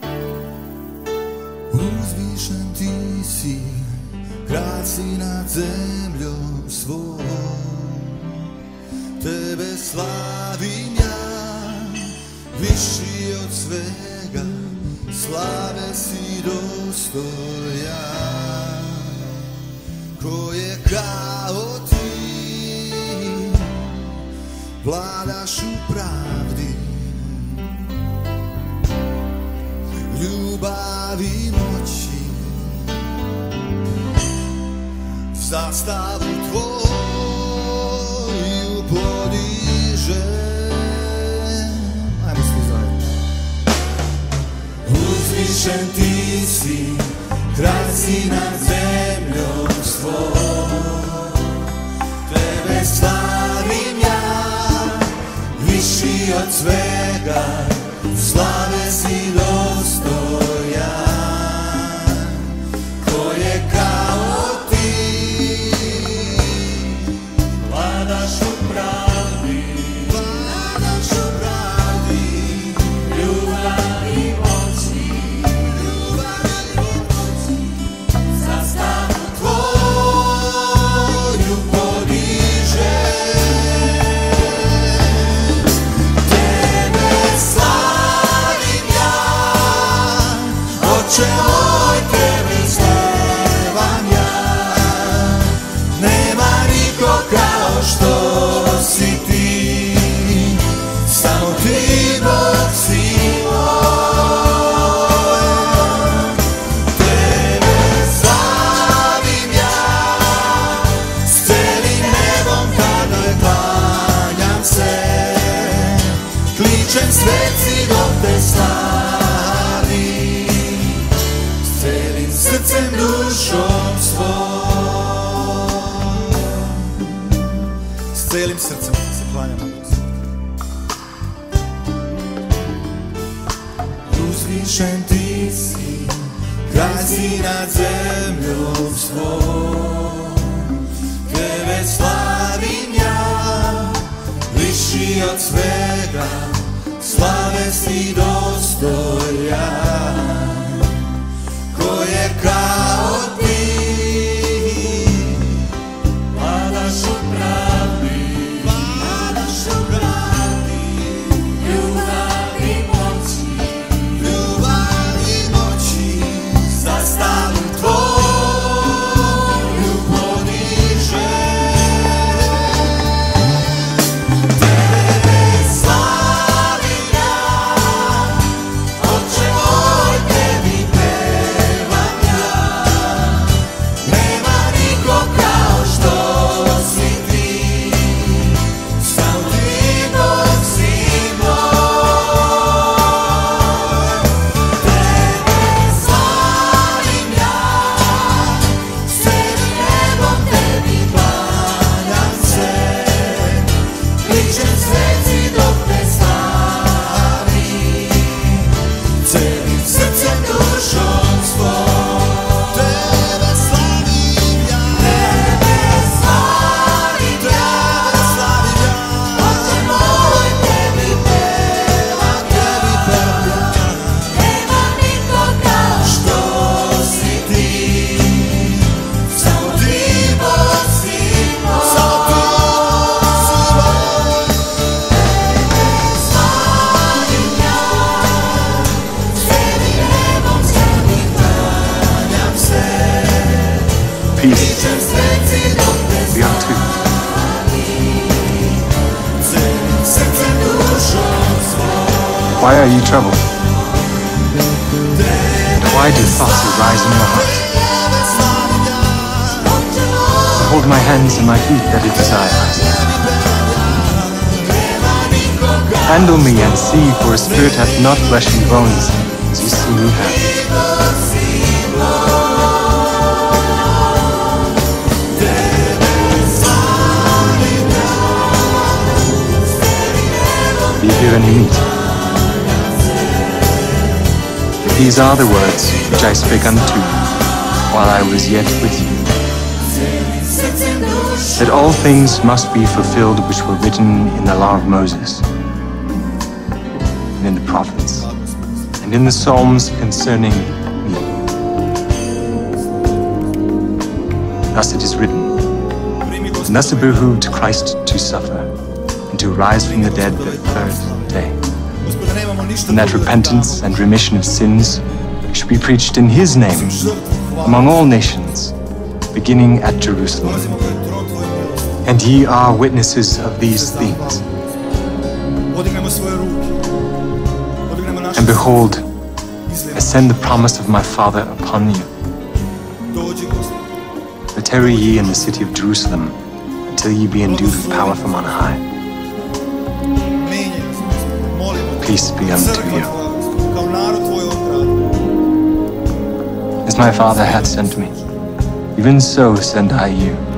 правды. Узвишен ты си, краси над землем свою. Тебе славим я, вищий от свега, славе си достоян. Ko je kao ti, vladaš u pravdi, ljubavi moći, v zastavu tvoju podižem. Ajmo svi zajedno. Uzvišen ti si, kralj si nad zemljom svojom. Tebe slavim ja, viši od svega, slave si dostojan. Ko je kao ti, vladaš u pravdi. Uzvišen ti si, kralj si nad zemljom svom. Tebe slavim ja, viši od svega, slave si dostojan. Ko je kao ti, vladaš u pravdi. Why are you troubled? Why do thoughts arise in your heart? I hold my hands and my feet at your desire. Handle me and see, for a spirit hath not flesh and bones, as you see me have. Be here and meet. These are the words which I spake unto you while I was yet with you, that all things must be fulfilled which were written in the law of Moses, and in the prophets, and in the Psalms concerning me. Thus it is written, and thus it behooved Christ to suffer, and to rise from the dead the third day, and that repentance and remission of sins should be preached in his name among all nations, beginning at Jerusalem. And ye are witnesses of these things. And behold, I send the promise of my Father upon you. But tarry ye in the city of Jerusalem until ye be endued with power from on high. Peace be unto you. As my Father hath sent me, even so send I you.